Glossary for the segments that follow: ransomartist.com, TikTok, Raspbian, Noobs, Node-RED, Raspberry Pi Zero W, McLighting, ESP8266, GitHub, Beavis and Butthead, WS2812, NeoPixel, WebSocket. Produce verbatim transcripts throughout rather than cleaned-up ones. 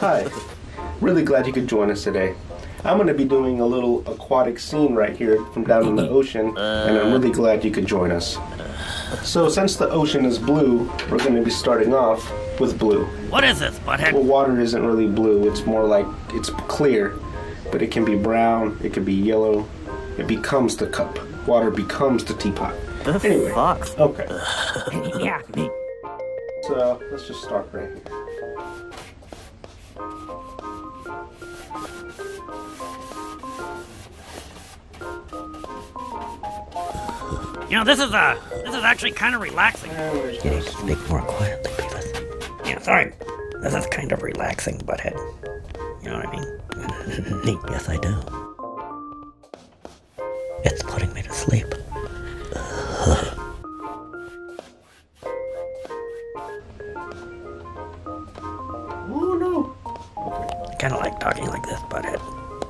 Hi, really glad you could join us today. I'm going to be doing a little aquatic scene right here from down in the ocean, and I'm really glad you could join us. So since the ocean is blue, we're going to be starting off with blue. What is this, butthead? Well, water isn't really blue, it's more like it's clear, but it can be brown, it can be yellow, it becomes the cup. Water becomes the teapot. This anyway, sucks. Okay. Yeah. So let's just start right here. You know, this is uh, this is actually kind of relaxing. Can you speak more quietly, Beavis? Yeah, sorry. This is kind of relaxing, butthead. You know what I mean? Yes, I do. It's putting me to sleep. Oh no! I kind of like talking like this, butthead.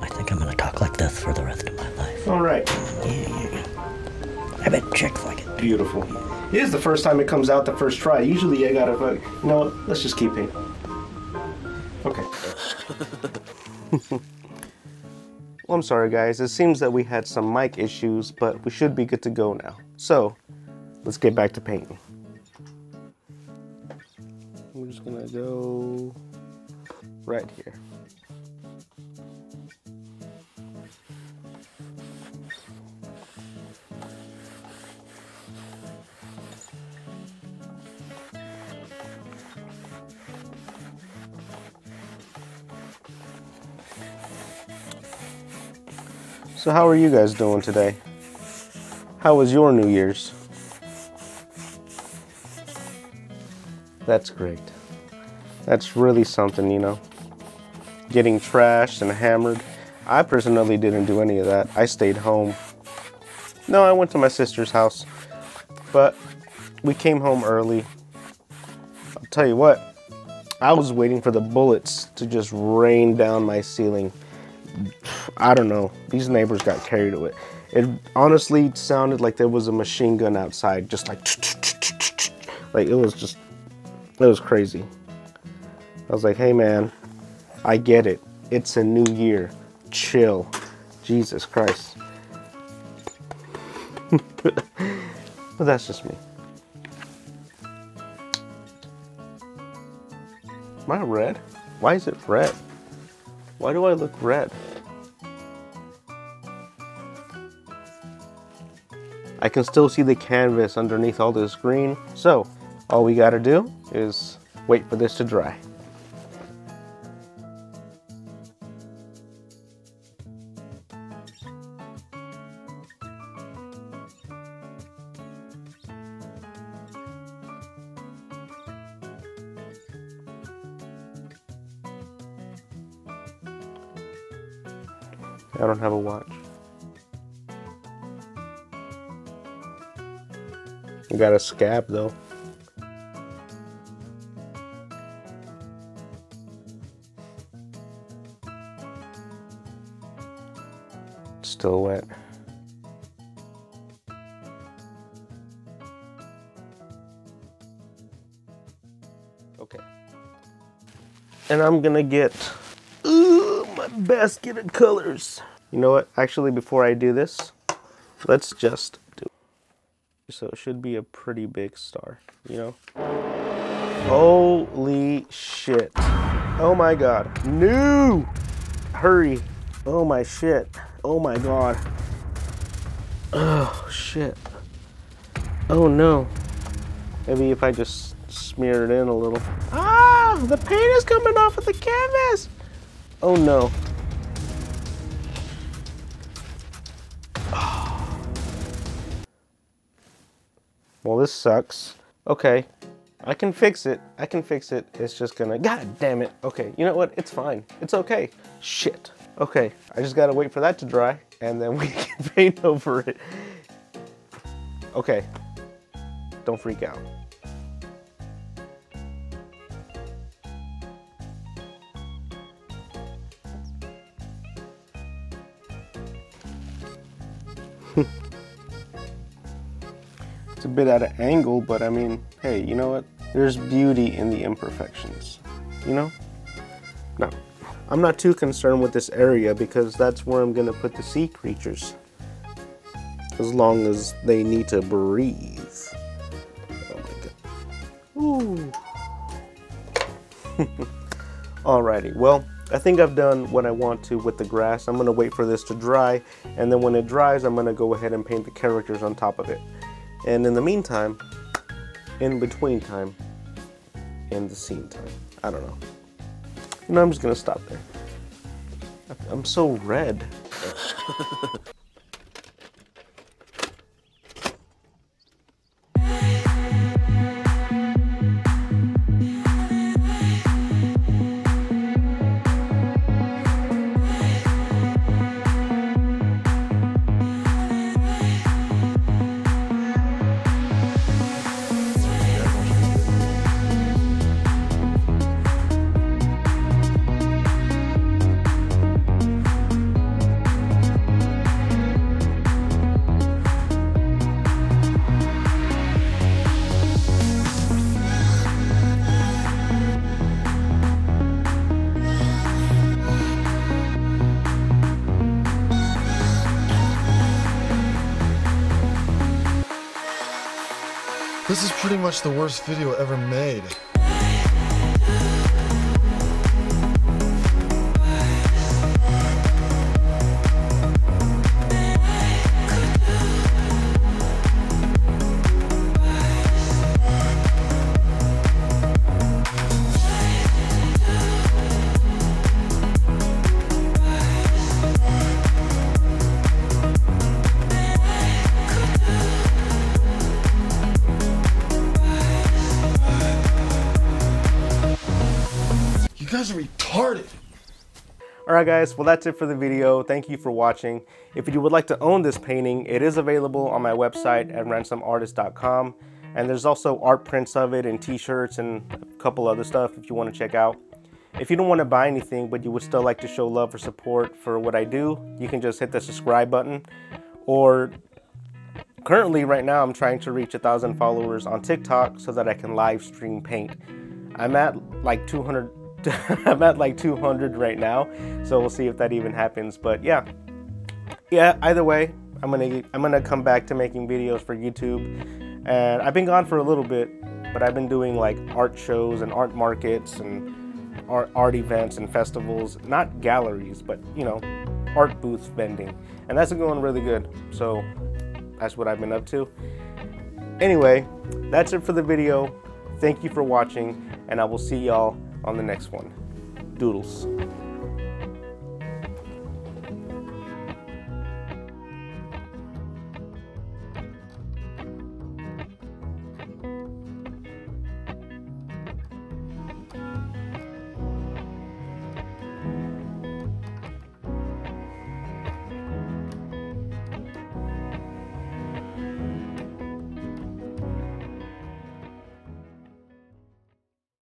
I think I'm gonna talk like this for the rest of my life. All right. Yeah, yeah, yeah. I bet chicks like it. Beautiful. It is the first time it comes out the first try. Usually I gotta, but you know what? Let's just keep it. Okay. Well, I'm sorry guys. It seems that we had some mic issues, but we should be good to go now. So, let's get back to painting. We're just gonna go right here. So how are you guys doing today? How was your New Year's? That's great. That's really something, you know. Getting trashed and hammered. I personally didn't do any of that. I stayed home. No, I went to my sister's house, but we came home early. I'll tell you what, I was waiting for the bullets to just rain down my ceiling. I don't know, these neighbors got carried away. It honestly sounded like there was a machine gun outside, just like, like it was just, it was crazy. I was like, hey man, I get it. It's a new year, chill. Jesus Christ. But that's just me. Am I red? Why is it red? Why do I look red? I can still see the canvas underneath all this green, so all we gotta do is wait for this to dry. I don't have a watch. I got a scab though. It's still wet. Okay. And I'm gonna get basket of colors. You know what? Actually, before I do this, let's just do it. So it should be a pretty big star, you know? Holy shit. Oh my God. No! Hurry. Oh my shit. Oh my God. Oh shit. Oh no. Maybe if I just smear it in a little. Ah! The paint is coming off of the canvas! Oh no. Oh. Well, this sucks. Okay, I can fix it. I can fix it. It's just gonna, God damn it. Okay, you know what? It's fine. It's okay. Shit. Okay, I just gotta wait for that to dry and then we can paint over it. Okay, don't freak out. It's a bit at an angle, but I mean, hey, you know what? There's beauty in the imperfections, you know? Now, I'm not too concerned with this area because that's where I'm going to put the sea creatures. As long as they need to breathe. Oh my god. Ooh. Alrighty, well, I think I've done what I want to with the grass. I'm going to wait for this to dry, and then when it dries, I'm going to go ahead and paint the characters on top of it. And in the meantime, in between time, and the scene time. I don't know. You know, I'm just going to stop there. I'm so red. This is pretty much the worst video ever made. Retarded. All right, guys, well, that's it for the video. Thank you for watching. If you would like to own this painting, it is available on my website at ransom artist dot com, and there's also art prints of it and t-shirts and a couple other stuff if you want to check out. If you don't want to buy anything but you would still like to show love or support for what I do, you can just hit the subscribe button. Or currently right now I'm trying to reach a thousand followers on TikTok so that I can live stream paint. I'm at like two hundred I'm at like two hundred right now, so we'll see if that even happens. But yeah, yeah. Either way, I'm gonna I'm gonna come back to making videos for YouTube, and I've been gone for a little bit, but I've been doing like art shows and art markets and art art events and festivals, not galleries, but you know, art booth vending, and that's going really good. So that's what I've been up to. Anyway, that's it for the video. Thank you for watching, and I will see y'all on the next one. Doodles.